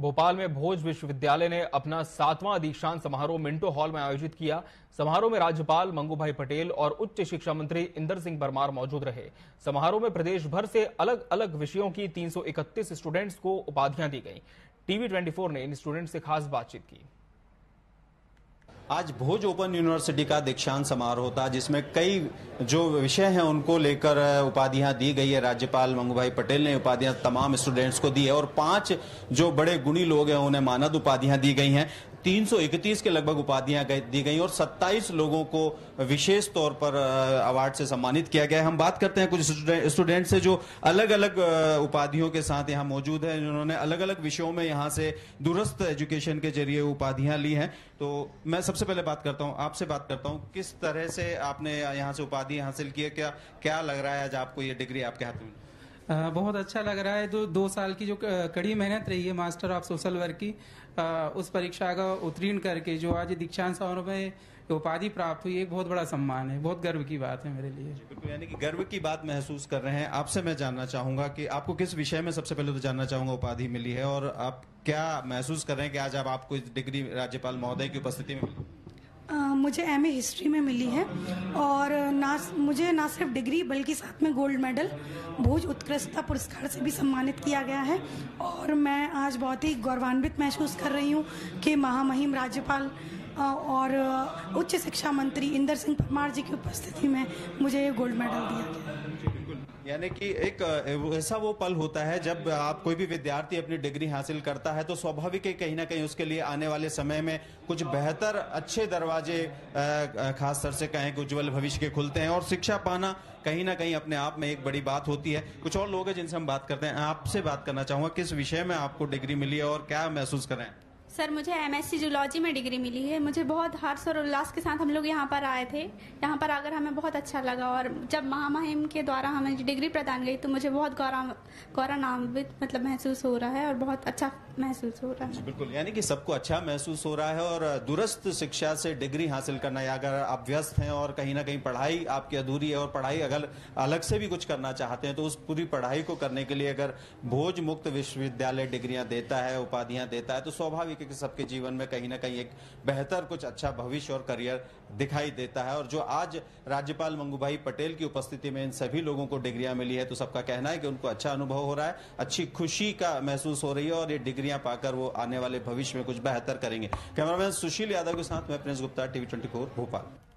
भोपाल में भोज विश्वविद्यालय ने अपना 7वां दीक्षांत समारोह मिंटो हॉल में आयोजित किया। समारोह में राज्यपाल मंगूभाई पटेल और उच्च शिक्षा मंत्री इंदर सिंह परमार मौजूद रहे। समारोह में प्रदेश भर से अलग अलग विषयों की 331 स्टूडेंट्स को उपाधियां दी गई। टीवी 24 ने इन स्टूडेंट से खास बातचीत की। आज भोज ओपन यूनिवर्सिटी का दीक्षांत समारोह था, जिसमें कई जो विषय हैं उनको लेकर उपाधियां दी गई है। राज्यपाल मंगूभाई पटेल ने उपाधियां तमाम स्टूडेंट्स को दी है और 5 जो बड़े गुणी लोग हैं उन्हें मानद उपाधियां दी गई हैं। 331 के लगभग उपाधियां दी गई और 27 लोगों को विशेष तौर पर अवार्ड से सम्मानित किया गया है। हम बात करते हैं कुछ स्टूडेंट से जो अलग अलग उपाधियों के साथ यहाँ मौजूद है। जिन्होंने अलग अलग विषयों में यहाँ से दूरस्थ एजुकेशन के जरिए उपाधियां ली हैं। तो मैं सबसे पहले बात करता हूँ, आपसे बात करता हूँ, किस तरह से आपने यहाँ से उपाधि हासिल की है? क्या लग रहा है आज आपको ये डिग्री आपके हाथ में? बहुत अच्छा लग रहा है। जो 2 साल की जो कड़ी मेहनत रही है मास्टर ऑफ सोशल वर्क की, उस परीक्षा का उत्तीर्ण करके जो आज दीक्षांत समारोह में उपाधि प्राप्त हुई, एक बहुत बड़ा सम्मान है, बहुत गर्व की बात है मेरे लिए। बिल्कुल, यानी कि गर्व की बात महसूस कर रहे हैं। आपसे मैं जानना चाहूंगा कि आपको किस विषय में सबसे पहले तो जानना चाहूंगा उपाधि मिली है, और आप क्या महसूस कर रहे हैं कि आज आपको इस डिग्री राज्यपाल महोदय की उपस्थिति में मिली? मुझे एमए हिस्ट्री में मिली है और मुझे ना सिर्फ डिग्री बल्कि साथ में गोल्ड मेडल भोज उत्कृष्टता पुरस्कार से भी सम्मानित किया गया है। और मैं आज बहुत ही गौरवान्वित महसूस कर रही हूँ कि महामहिम राज्यपाल और उच्च शिक्षा मंत्री इंदर सिंह परमार जी की उपस्थिति में मुझे ये गोल्ड मेडल दिया गया। यानी कि एक ऐसा वो पल होता है जब आप कोई भी विद्यार्थी अपनी डिग्री हासिल करता है तो स्वाभाविक है कहीं ना कहीं उसके लिए आने वाले समय में कुछ बेहतर अच्छे दरवाजे खास तौर से कहें कि उज्जवल भविष्य के खुलते हैं, और शिक्षा पाना कहीं ना कहीं अपने आप में एक बड़ी बात होती है। कुछ और लोग हैं जिनसे हम बात करते हैं। आपसे बात करना चाहूँगा, किस विषय में आपको डिग्री मिली है और क्या महसूस करें? सर, मुझे MSc जूलॉजी में डिग्री मिली है। मुझे बहुत हर्ष और उल्लास के साथ हम लोग यहाँ पर आए थे। यहाँ पर आकर हमें बहुत अच्छा लगा और जब महामहिम के द्वारा हमें डिग्री प्रदान गई तो मुझे बहुत गौरवान्वित महसूस हो रहा है और बहुत अच्छा महसूस हो रहा है। बिल्कुल, यानी कि सबको अच्छा महसूस हो रहा है। और दूरस्थ शिक्षा से डिग्री हासिल करना, अगर आप व्यस्त हैं और कहीं ना कहीं पढ़ाई आपकी अधूरी है और पढ़ाई अगर अलग से भी कुछ करना चाहते हैं तो उस पूरी पढ़ाई को करने के लिए अगर भोज मुक्त विश्वविद्यालय डिग्रियां देता है, उपाधियां देता है, तो स्वाभाविक कि सबके जीवन में कहीं ना कहीं एक बेहतर कुछ अच्छा भविष्य और करियर दिखाई देता है। और जो आज राज्यपाल मंगूभाई पटेल की उपस्थिति में इन सभी लोगों को डिग्रियां मिली है तो सबका कहना है कि उनको अच्छा अनुभव हो रहा है, अच्छी खुशी का महसूस हो रही है और ये डिग्रियां पाकर वो आने वाले भविष्य में कुछ बेहतर करेंगे। कैमरामैन सुशील यादव के साथ मैं प्रिंस गुप्ता, टीवी 24 भोपाल।